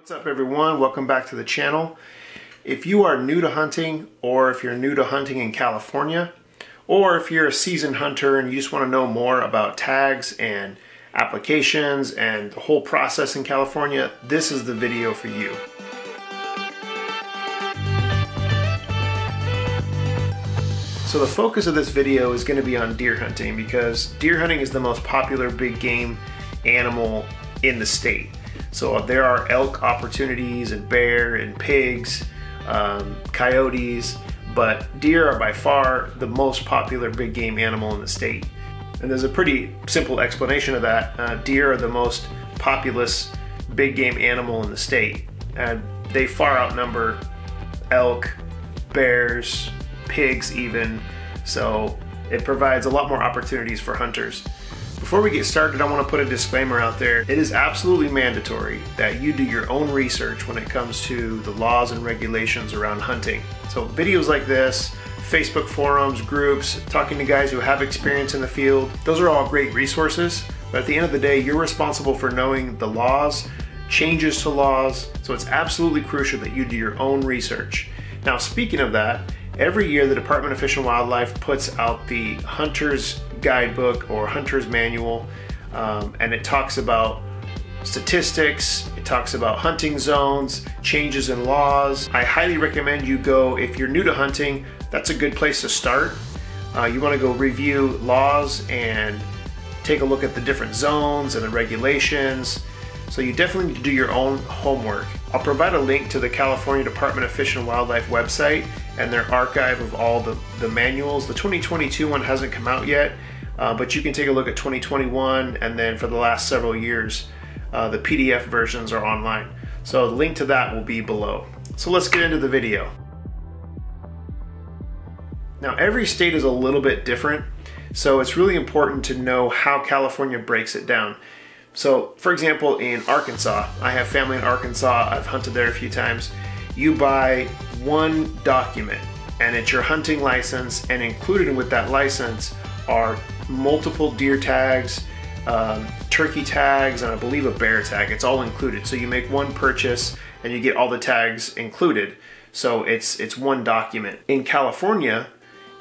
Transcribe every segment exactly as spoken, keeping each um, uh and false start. What's up everyone, welcome back to the channel. If you are new to hunting, or if you're new to hunting in California, or if you're a seasoned hunter and you just want to know more about tags and applications and the whole process in California, this is the video for you. So the focus of this video is going to be on deer hunting because deer hunting is the most popular big game animal in the state. So there are elk opportunities and bear and pigs, um, coyotes, but deer are by far the most popular big game animal in the state. And there's a pretty simple explanation of that. Uh, deer are the most populous big game animal in the state. Uh, they far outnumber elk, bears, pigs even, so it provides a lot more opportunities for hunters. Before we get started, I want to put a disclaimer out there. It is absolutely mandatory that you do your own research when it comes to the laws and regulations around hunting. So videos like this, Facebook forums, groups, talking to guys who have experience in the field, those are all great resources, but at the end of the day, you're responsible for knowing the laws, changes to laws, so it's absolutely crucial that you do your own research. Now, speaking of that, every year the Department of Fish and Wildlife puts out the Hunter's Guidebook or Hunter's Manual, um, and it talks about statistics, it talks about hunting zones, changes in laws. I highly recommend you go, if you're new to hunting, that's a good place to start. Uh, you want to go review laws and take a look at the different zones and the regulations. So you definitely need to do your own homework. I'll provide a link to the California Department of Fish and Wildlife website and their archive of all the, the manuals. The twenty twenty-two one hasn't come out yet, uh, but you can take a look at twenty twenty-one, and then for the last several years, uh, the P D F versions are online. So the link to that will be below. So let's get into the video. Now, every state is a little bit different, so it's really important to know how California breaks it down. So, for example, in Arkansas, I have family in Arkansas, I've hunted there a few times. You buy one document, and it's your hunting license, and included with that license are multiple deer tags, um, turkey tags, and I believe a bear tag. It's all included. So you make one purchase, and you get all the tags included. So it's, it's one document. In California,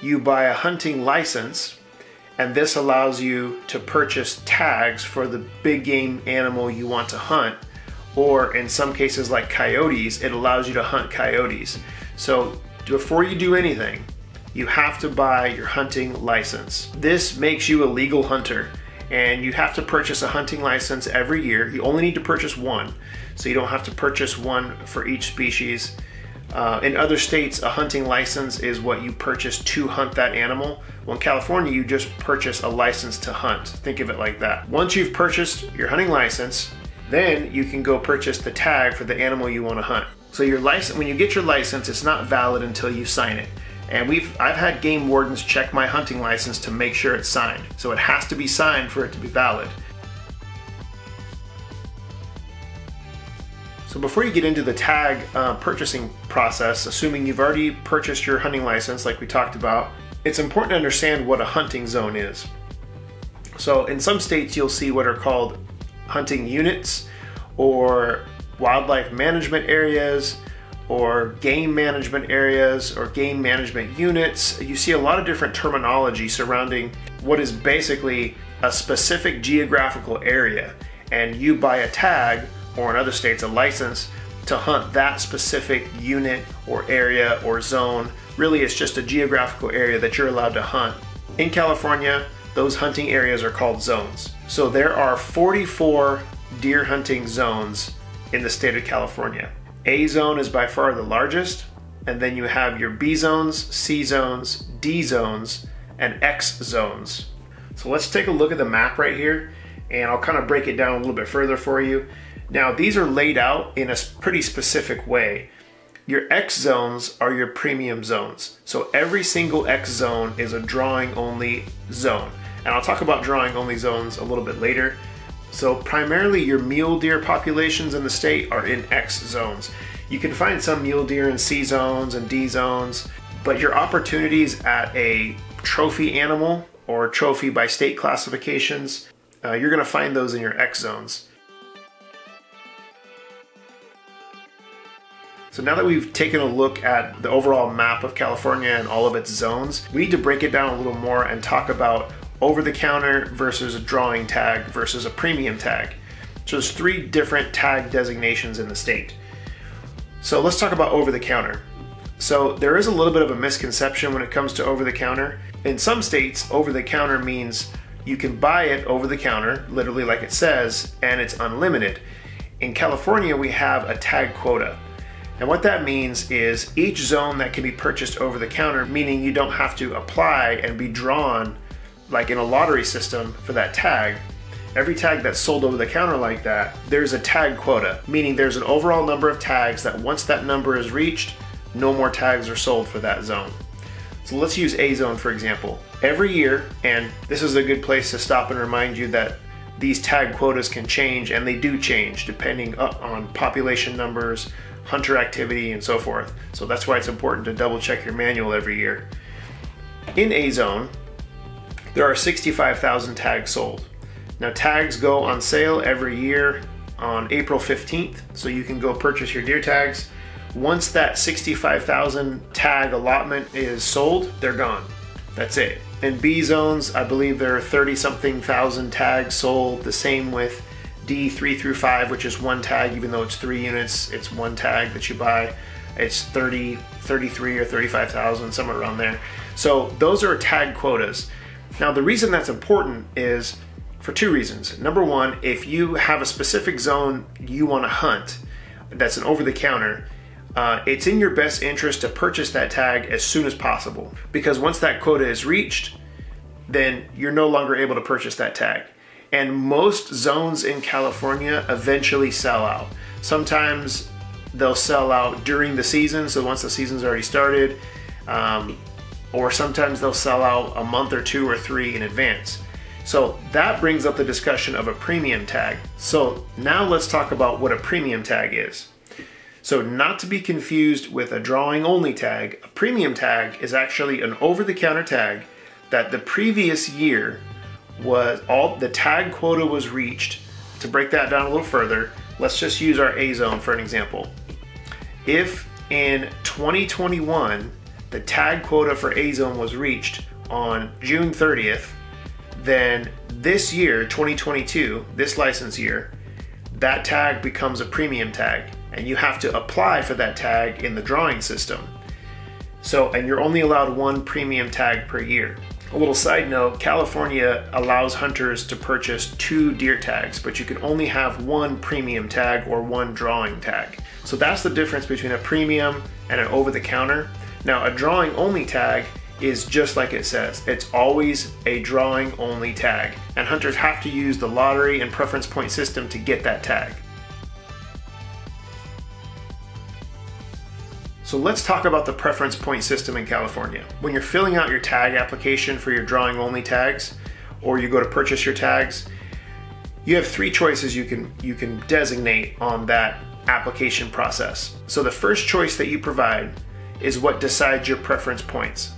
you buy a hunting license, and this allows you to purchase tags for the big game animal you want to hunt, or in some cases like coyotes, it allows you to hunt coyotes. So before you do anything, you have to buy your hunting license. This makes you a legal hunter, and you have to purchase a hunting license every year. You only need to purchase one, so you don't have to purchase one for each species. Uh, in other states, a hunting license is what you purchase to hunt that animal. Well, in California, you just purchase a license to hunt. Think of it like that. Once you've purchased your hunting license, then you can go purchase the tag for the animal you want to hunt. So your license, when you get your license, it's not valid until you sign it. And we've, I've had game wardens check my hunting license to make sure it's signed. So it has to be signed for it to be valid. So before you get into the tag uh, purchasing process, assuming you've already purchased your hunting license like we talked about, it's important to understand what a hunting zone is. So in some states you'll see what are called hunting units or wildlife management areas or game management areas or game management units. You see a lot of different terminology surrounding what is basically a specific geographical area, and you buy a tag, or in other states a license, to hunt that specific unit or area or zone. Really, it's just a geographical area that you're allowed to hunt. In California, those hunting areas are called zones. So there are forty-four deer hunting zones in the state of California. A zone is by far the largest, and then you have your B zones, C zones, D zones, and X zones. So let's take a look at the map right here, and I'll kind of break it down a little bit further for you. Now, these are laid out in a pretty specific way. Your X zones are your premium zones. So every single X zone is a drawing only zone. And I'll talk about drawing only zones a little bit later. So primarily your mule deer populations in the state are in X zones. You can find some mule deer in C zones and D zones, but your opportunities at a trophy animal or trophy by state classifications, uh, you're gonna find those in your X zones. So now that we've taken a look at the overall map of California and all of its zones, we need to break it down a little more and talk about over-the-counter versus a drawing tag versus a premium tag. So there's three different tag designations in the state. So let's talk about over-the-counter. So there is a little bit of a misconception when it comes to over-the-counter. In some states, over-the-counter means you can buy it over-the-counter, literally like it says, and it's unlimited. In California, we have a tag quota. And what that means is each zone that can be purchased over-the-counter, meaning you don't have to apply and be drawn like in a lottery system for that tag. Every tag that's sold over the counter like that, there's a tag quota, meaning there's an overall number of tags that once that number is reached, no more tags are sold for that zone. So let's use A zone for example. Every year, and this is a good place to stop and remind you that these tag quotas can change, and they do change depending on population numbers, hunter activity, and so forth. So that's why it's important to double check your manual every year. In A zone, there are sixty-five thousand tags sold. Now tags go on sale every year on April fifteenth, so you can go purchase your deer tags. Once that sixty-five thousand tag allotment is sold, they're gone. That's it. In B zones, I believe there are thirty something thousand tags sold. The same with D three through five, which is one tag, even though it's three units, it's one tag that you buy. It's thirty, thirty-three or thirty-five thousand, somewhere around there. So those are tag quotas. Now the reason that's important is for two reasons. Number one, if you have a specific zone you want to hunt that's an over-the-counter, uh, it's in your best interest to purchase that tag as soon as possible, because once that quota is reached, then you're no longer able to purchase that tag. And most zones in California eventually sell out. Sometimes they'll sell out during the season, so once the season's already started, um, or sometimes they'll sell out a month or two or three in advance. So that brings up the discussion of a premium tag. So now let's talk about what a premium tag is. So not to be confused with a drawing only tag, a premium tag is actually an over-the-counter tag that the previous year was all the tag quota was reached. To break that down a little further, let's just use our A zone for an example. If in twenty twenty-one, the tag quota for A zone was reached on June thirtieth, then this year, twenty twenty-two, this license year, that tag becomes a premium tag, and you have to apply for that tag in the drawing system. So, and you're only allowed one premium tag per year. A little side note, California allows hunters to purchase two deer tags, but you can only have one premium tag or one drawing tag. So that's the difference between a premium and an over-the-counter. Now, a drawing only tag is just like it says. It's always a drawing only tag, and hunters have to use the lottery and preference point system to get that tag. So let's talk about the preference point system in California. When you're filling out your tag application for your drawing only tags, or you go to purchase your tags, you have three choices you can, you can designate on that application process. So the first choice that you provide is what decides your preference points.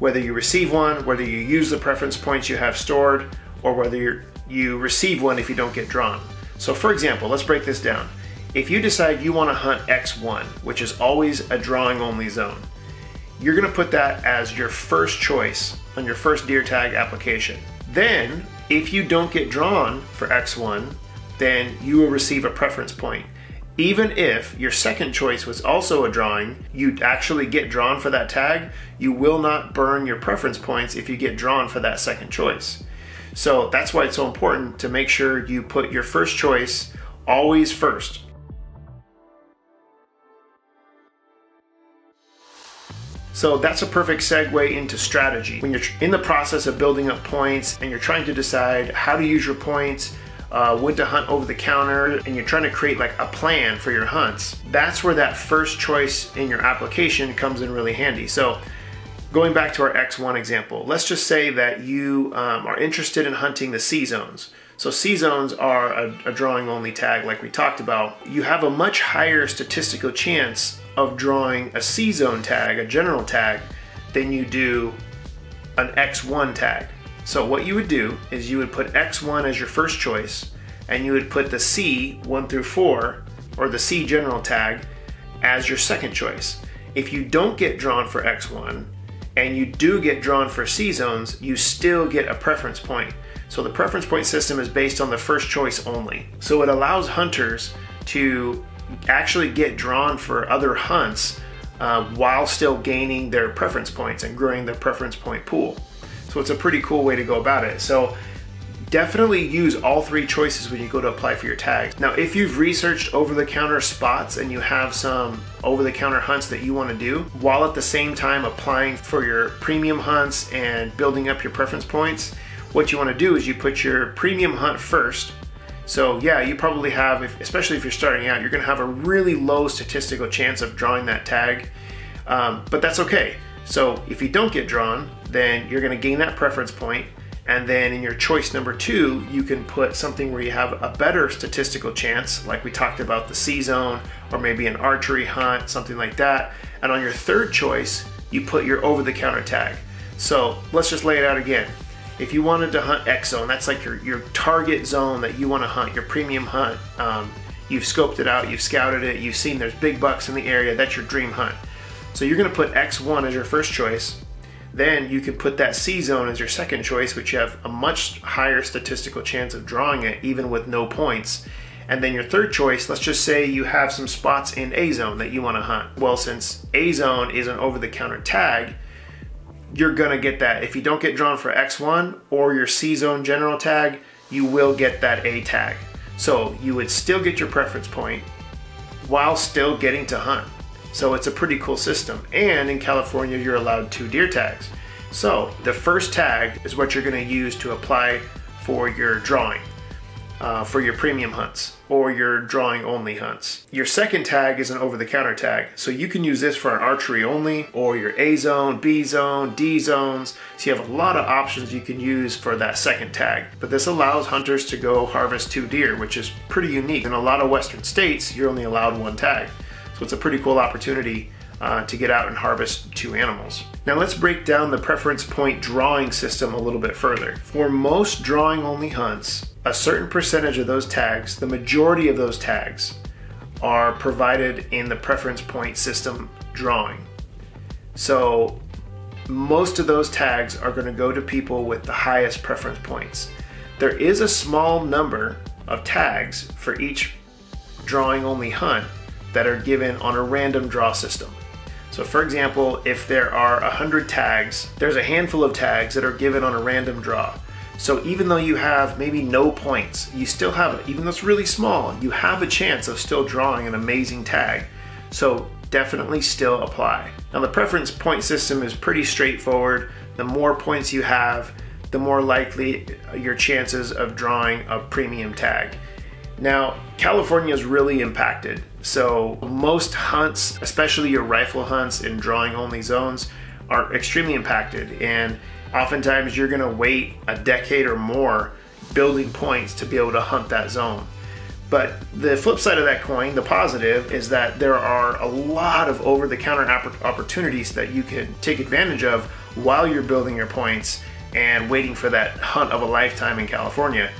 Whether you receive one, whether you use the preference points you have stored, or whether you're, you receive one if you don't get drawn. So for example, let's break this down. If you decide you want to hunt X one, which is always a drawing only zone, you're going to put that as your first choice on your first deer tag application. Then, if you don't get drawn for X one, then you will receive a preference point. Even if your second choice was also a drawing, you actually get drawn for that tag, you will not burn your preference points if you get drawn for that second choice. So that's why it's so important to make sure you put your first choice always first. So that's a perfect segue into strategy. When you're in the process of building up points and you're trying to decide how to use your points, Uh, when to hunt over the counter, and you're trying to create like a plan for your hunts, that's where that first choice in your application comes in really handy. So going back to our X one example, let's just say that you um, are interested in hunting the C zones. So C zones are a, a drawing only tag like we talked about. You have a much higher statistical chance of drawing a C zone tag, a general tag, than you do an X one tag. So what you would do is you would put X one as your first choice, and you would put the C one through four, or the C general tag, as your second choice. If you don't get drawn for X one and you do get drawn for C zones, you still get a preference point. So the preference point system is based on the first choice only. So it allows hunters to actually get drawn for other hunts uh, while still gaining their preference points and growing their preference point pool. So it's a pretty cool way to go about it. So definitely use all three choices when you go to apply for your tags. Now, if you've researched over-the-counter spots and you have some over-the-counter hunts that you want to do, while at the same time applying for your premium hunts and building up your preference points, what you want to do is you put your premium hunt first. So yeah, you probably have, if, especially if you're starting out, you're going to have a really low statistical chance of drawing that tag, um, but that's okay. So if you don't get drawn, then you're going to gain that preference point. And then in your choice number two, you can put something where you have a better statistical chance, like we talked about the C-zone or maybe an archery hunt, something like that. And on your third choice, you put your over-the-counter tag. So let's just lay it out again. If you wanted to hunt X-zone, that's like your, your target zone that you want to hunt, your premium hunt. Um, you've scoped it out, you've scouted it, you've seen there's big bucks in the area, that's your dream hunt. So you're going to put X one as your first choice. Then you can put that C zone as your second choice, which you have a much higher statistical chance of drawing it, even with no points. And then your third choice, let's just say you have some spots in A zone that you want to hunt. Well, since A zone is an over-the-counter tag, you're going to get that. If you don't get drawn for X one or your C zone general tag, you will get that A tag. So you would still get your preference point while still getting to hunt. So it's a pretty cool system. And in California, you're allowed two deer tags. So the first tag is what you're gonna use to apply for your drawing, uh, for your premium hunts or your drawing only hunts. Your second tag is an over-the-counter tag. So you can use this for an archery only or your A zone, B zone, D zones. So you have a lot of options you can use for that second tag. But this allows hunters to go harvest two deer, which is pretty unique. In a lot of Western states, you're only allowed one tag. So it's a pretty cool opportunity uh, to get out and harvest two animals. Now let's break down the preference point drawing system a little bit further. For most drawing only hunts, a certain percentage of those tags, the majority of those tags, are provided in the preference point system drawing. So most of those tags are going to go to people with the highest preference points. There is a small number of tags for each drawing only hunt that are given on a random draw system. So for example, if there are one hundred tags, there's a handful of tags that are given on a random draw. So even though you have maybe no points, you still have, even though it's really small, you have a chance of still drawing an amazing tag. So definitely still apply. Now the preference point system is pretty straightforward. The more points you have, the more likely your chances of drawing a premium tag. Now, California is really impacted. So most hunts, especially your rifle hunts in drawing only zones, are extremely impacted. And oftentimes you're gonna wait a decade or more building points to be able to hunt that zone. But the flip side of that coin, the positive, is that there are a lot of over-the-counter opportunities that you can take advantage of while you're building your points and waiting for that hunt of a lifetime in California.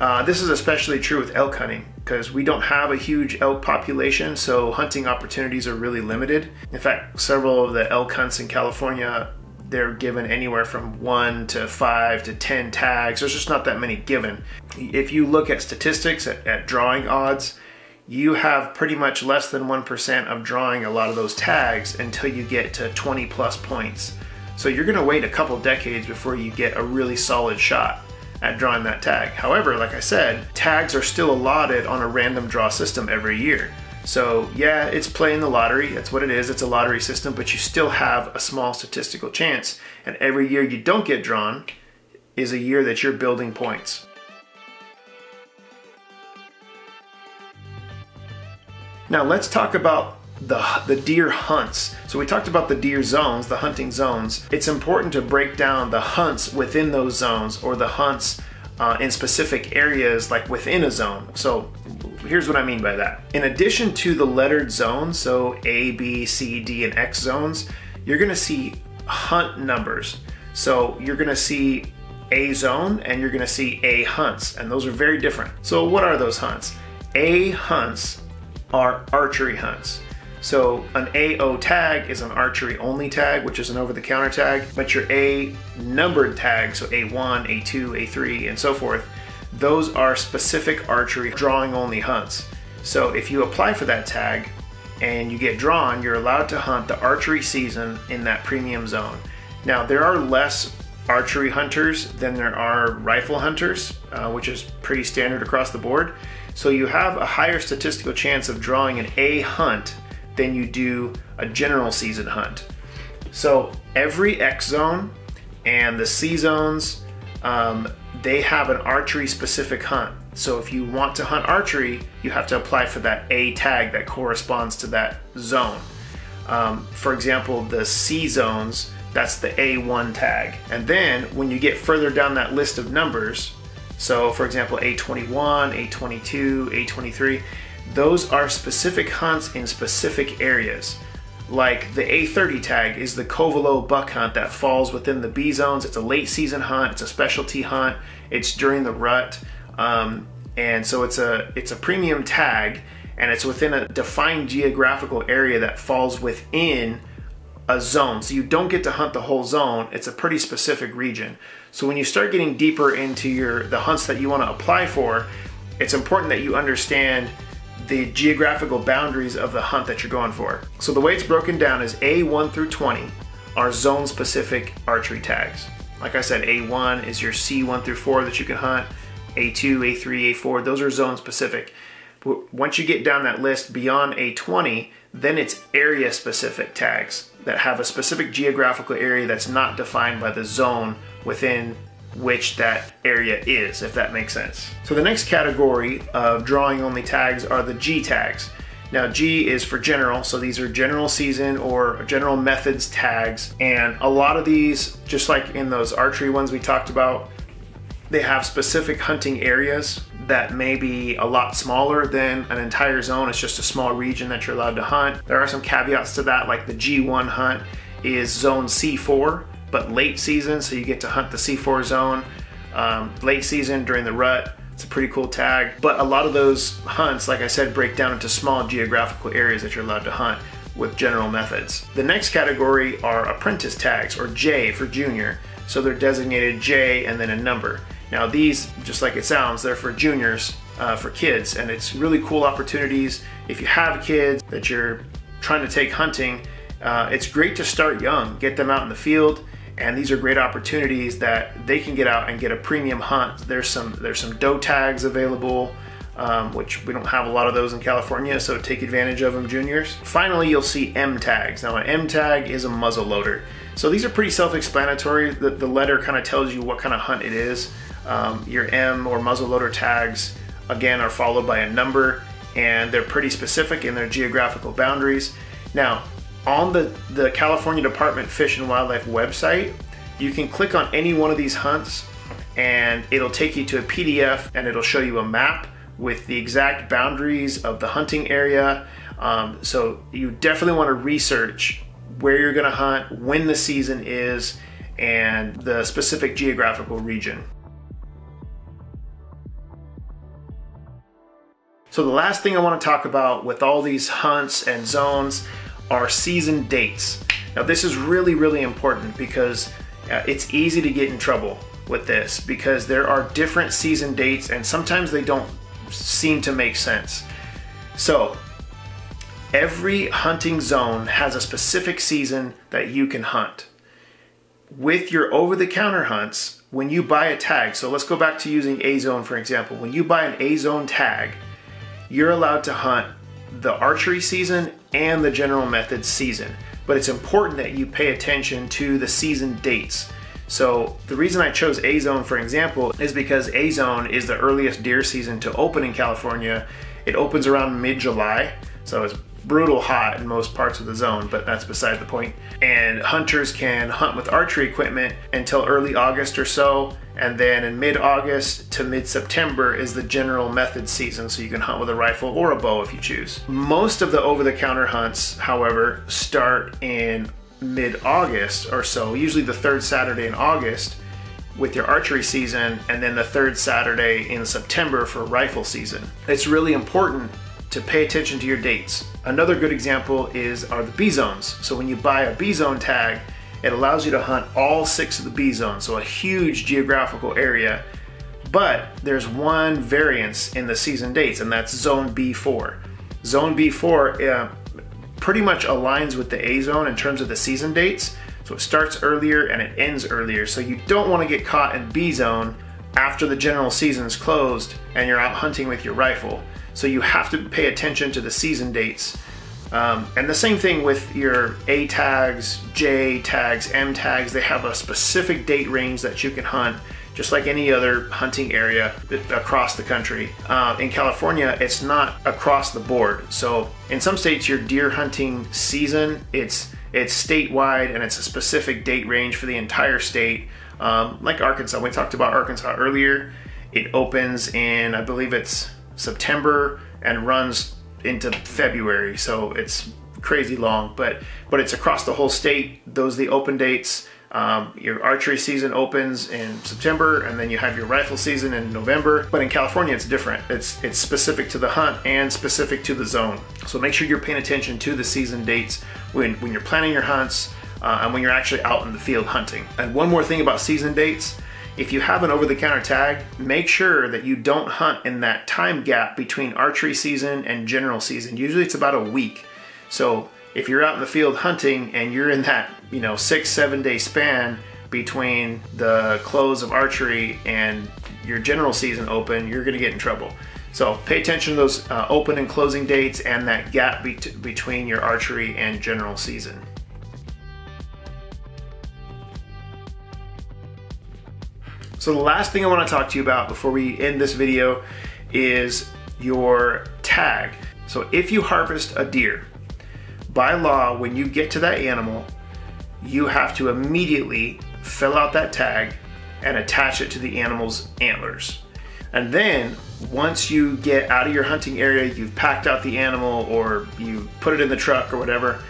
Uh, this is especially true with elk hunting because we don't have a huge elk population, so hunting opportunities are really limited. In fact, several of the elk hunts in California, they're given anywhere from one to five to ten tags. There's just not that many given. If you look at statistics, at, at drawing odds, you have pretty much less than one percent of drawing a lot of those tags until you get to twenty plus points. So you're gonna wait a couple decades before you get a really solid shot at drawing that tag. However, like I said, tags are still allotted on a random draw system every year. So yeah, it's playing the lottery, that's what it is, it's a lottery system, but you still have a small statistical chance. And every year you don't get drawn is a year that you're building points. Now let's talk about The, the deer hunts. So we talked about the deer zones, the hunting zones. It's important to break down the hunts within those zones or the hunts uh, in specific areas like within a zone. So here's what I mean by that. In addition to the lettered zones, so A, B, C, D, and X zones, you're gonna see hunt numbers. So you're gonna see A zone and you're gonna see A hunts, and those are very different. So what are those hunts? A hunts are archery hunts. So an A O tag is an archery only tag, which is an over-the-counter tag, but your A numbered tags, so A one, A two, A three, and so forth, those are specific archery drawing only hunts. So if you apply for that tag and you get drawn, you're allowed to hunt the archery season in that premium zone. Now, there are less archery hunters than there are rifle hunters, uh, which is pretty standard across the board. So you have a higher statistical chance of drawing an A hunt than you do a general season hunt. So every X zone and the C zones, um, they have an archery specific hunt. So if you want to hunt archery, you have to apply for that A tag that corresponds to that zone. Um, for example, the C zones, that's the A one tag. And then when you get further down that list of numbers, so for example, A twenty-one, A twenty-two, A twenty-three, those are specific hunts in specific areas. Like the A thirty tag is the Covelo buck hunt that falls within the B zones. It's a late season hunt, it's a specialty hunt, it's during the rut. Um, and so it's a, it's a premium tag, and it's within a defined geographical area that falls within a zone. So you don't get to hunt the whole zone. It's a pretty specific region. So when you start getting deeper into your the hunts that you want to apply for, it's important that you understand the geographical boundaries of the hunt that you're going for. So the way it's broken down is A one through twenty are zone specific archery tags. Like I said, A one is your C one through four that you can hunt, A two, A three, A four, those are zone specific. But once you get down that list beyond A twenty, then it's area specific tags that have a specific geographical area that's not defined by the zone within which that area is, if that makes sense. So the next category of drawing only tags are the G tags. Now G is for general, so these are general season or general methods tags, and a lot of these, just like in those archery ones we talked about, they have specific hunting areas that may be a lot smaller than an entire zone. It's just a small region that you're allowed to hunt. There are some caveats to that, like the G one hunt is zone C four, but late season, so you get to hunt the C four zone. Um, late season during the rut, it's a pretty cool tag. But a lot of those hunts, like I said, break down into small geographical areas that you're allowed to hunt with general methods. The next category are apprentice tags, or J for junior. So they're designated J and then a number. Now these, just like it sounds, they're for juniors, uh, for kids, and it's really cool opportunities. If you have kids that you're trying to take hunting, uh, it's great to start young, get them out in the field, and these are great opportunities that they can get out and get a premium hunt. There's some, there's some doe tags available, um, which we don't have a lot of those in California, so take advantage of them, juniors. Finally, you'll see M tags. Now an M tag is a muzzle loader. So these are pretty self-explanatory. The, the letter kind of tells you what kind of hunt it is. Um, your M or muzzleloader tags, again, are followed by a number, and they're pretty specific in their geographical boundaries. Now, on the, the California Department of Fish and Wildlife website, you can click on any one of these hunts, and it'll take you to a P D F, and it'll show you a map with the exact boundaries of the hunting area. Um, so you definitely want to research where you're going to hunt, when the season is, and the specific geographical region. So the last thing I want to talk about with all these hunts and zones are season dates. Now this is really, really important because uh, it's easy to get in trouble with this because there are different season dates and sometimes they don't seem to make sense. So every hunting zone has a specific season that you can hunt. With your over-the-counter hunts, when you buy a tag, so let's go back to using A zone for example. When you buy an A zone tag, you're allowed to hunt the archery season and the general methods season. But it's important that you pay attention to the season dates. So the reason I chose A zone, for example, is because A zone is the earliest deer season to open in California. It opens around mid-July, so it's brutal hot in most parts of the zone, but that's beside the point. And hunters can hunt with archery equipment until early August or so, and then in mid-August to mid-September is the general method season, so you can hunt with a rifle or a bow if you choose. Most of the over-the-counter hunts, however, start in mid-August or so, usually the third Saturday in August with your archery season, and then the third Saturday in September for rifle season. It's really important to pay attention to your dates. Another good example is are the B zones. So when you buy a B zone tag, it allows you to hunt all six of the B zones, so a huge geographical area. But there's one variance in the season dates, and that's zone B four. Zone B four uh, pretty much aligns with the A zone in terms of the season dates. So it starts earlier and it ends earlier. So you don't want to get caught in B zone after the general season's closed and you're out hunting with your rifle. So you have to pay attention to the season dates. Um, and the same thing with your A tags, J tags, M tags. They have a specific date range that you can hunt, just like any other hunting area across the country. Uh, in California, it's not across the board. So in some states, your deer hunting season, it's it's statewide and it's a specific date range for the entire state. Um, like Arkansas, we talked about Arkansas earlier. It opens in, I believe it's September and runs into February. So it's crazy long, but, but it's across the whole state. Those are the open dates. Um, your archery season opens in September, and then you have your rifle season in November. But in California, it's different. It's it's specific to the hunt and specific to the zone. So make sure you're paying attention to the season dates when, when you're planning your hunts uh, and when you're actually out in the field hunting. And one more thing about season dates. If you have an over-the-counter tag, make sure that you don't hunt in that time gap between archery season and general season. Usually it's about a week. So if you're out in the field hunting and you're in that, you know, six, seven day span between the close of archery and your general season open, you're gonna get in trouble. So pay attention to those uh, open and closing dates and that gap be between your archery and general season. So the last thing I wanna talk to you about before we end this video is your tag. So if you harvest a deer, by law, when you get to that animal, you have to immediately fill out that tag and attach it to the animal's antlers. And then once you get out of your hunting area, you've packed out the animal or you put it in the truck or whatever,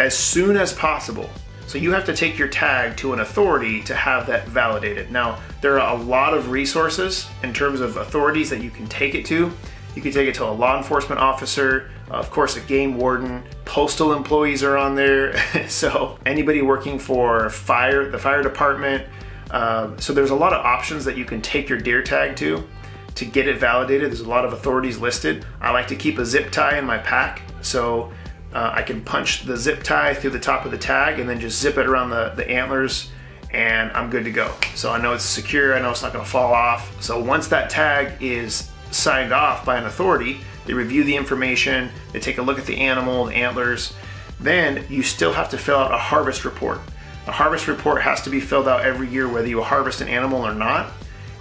as soon as possible. So you have to take your tag to an authority to have that validated. Now, there are a lot of resources in terms of authorities that you can take it to. You can take it to a law enforcement officer, of course a game warden, postal employees are on there, so anybody working for fire, the fire department. Um, so there's a lot of options that you can take your deer tag to to get it validated. There's a lot of authorities listed. I like to keep a zip tie in my pack, so uh, I can punch the zip tie through the top of the tag and then just zip it around the, the antlers, and I'm good to go. So I know it's secure, I know it's not gonna fall off. So once that tag is signed off by an authority, they review the information, they take a look at the animal, the antlers, then you still have to fill out a harvest report. A harvest report has to be filled out every year whether you harvest an animal or not,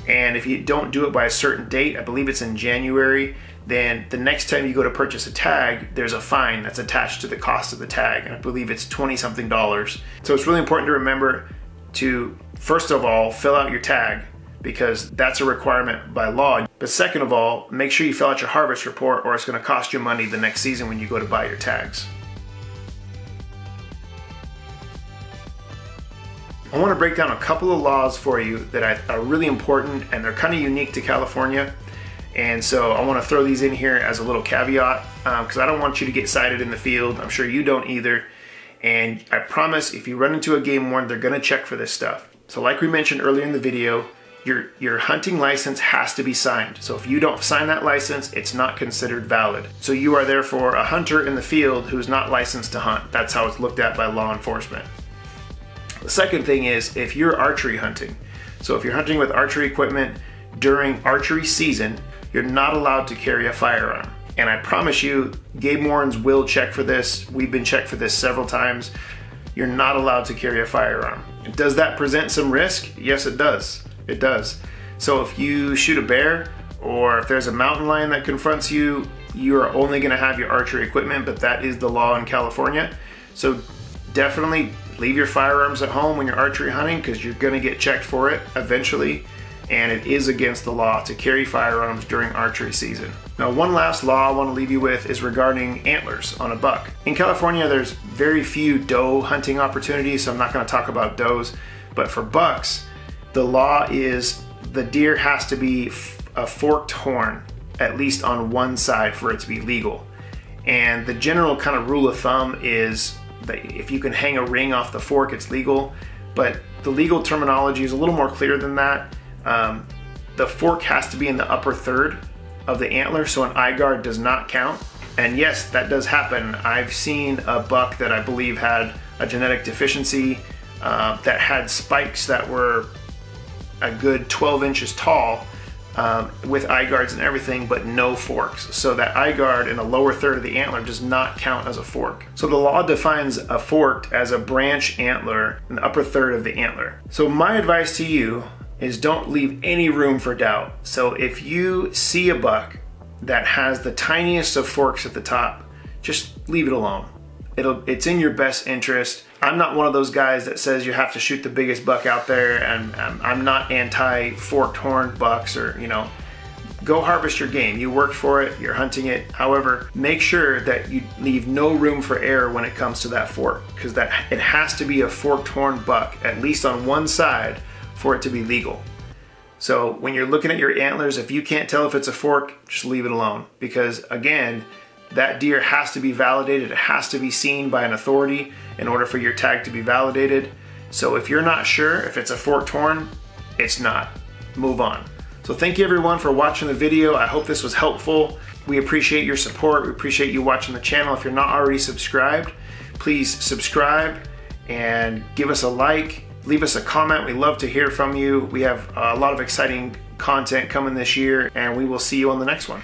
and if you don't do it by a certain date, I believe it's in January, then the next time you go to purchase a tag, there's a fine that's attached to the cost of the tag, and I believe it's twenty something dollars. So it's really important to remember to, first of all, fill out your tag, because that's a requirement by law. But second of all, make sure you fill out your harvest report or it's gonna cost you money the next season when you go to buy your tags. I wanna break down a couple of laws for you that are really important and they're kinda unique to California. And so I wanna throw these in here as a little caveat because um, I don't want you to get cited in the field. I'm sure you don't either. And I promise if you run into a game warden, they're gonna check for this stuff. So like we mentioned earlier in the video, Your, your hunting license has to be signed. So if you don't sign that license, it's not considered valid. So you are therefore a hunter in the field who's not licensed to hunt. That's how it's looked at by law enforcement. The second thing is if you're archery hunting. So if you're hunting with archery equipment during archery season, you're not allowed to carry a firearm. And I promise you, game wardens will check for this. We've been checked for this several times. You're not allowed to carry a firearm. Does that present some risk? Yes, it does. It does. So if you shoot a bear or if there's a mountain lion that confronts you, you are only going to have your archery equipment, but that is the law in California. So definitely leave your firearms at home when you're archery hunting because you're going to get checked for it eventually. And it is against the law to carry firearms during archery season. Now, one last law I want to leave you with is regarding antlers on a buck. In California, there's very few doe hunting opportunities, so I'm not going to talk about does, but for bucks, the law is the deer has to be a forked horn. at least on one side for it to be legal. And the general kind of rule of thumb is that if you can hang a ring off the fork, it's legal, but the legal terminology is a little more clear than that. Um, the fork has to be in the upper third of the antler, so an eye guard does not count. And yes, that does happen. I've seen a buck that I believe had a genetic deficiency uh, that had spikes that were a good twelve inches tall um, with eye guards and everything, but no forks. So that eye guard in the lower third of the antler does not count as a fork. So the law defines a fork as a branch antler in the upper third of the antler. So my advice to you is don't leave any room for doubt. So if you see a buck that has the tiniest of forks at the top, just leave it alone. It'll, it's in your best interest. I'm not one of those guys that says you have to shoot the biggest buck out there, and I'm, I'm not anti-forked horned bucks, or, you know, go harvest your game. You worked for it, you're hunting it. However, make sure that you leave no room for error when it comes to that fork, because that it has to be a forked horned buck, at least on one side, for it to be legal. So when you're looking at your antlers, if you can't tell if it's a fork, just leave it alone. Because again, that deer has to be validated. It has to be seen by an authority in order for your tag to be validated. So if you're not sure if it's a forked horn, it's not. Move on. So thank you everyone for watching the video. I hope this was helpful. We appreciate your support. We appreciate you watching the channel. If you're not already subscribed, please subscribe and give us a like. Leave us a comment. We love to hear from you. We have a lot of exciting content coming this year, and we will see you on the next one.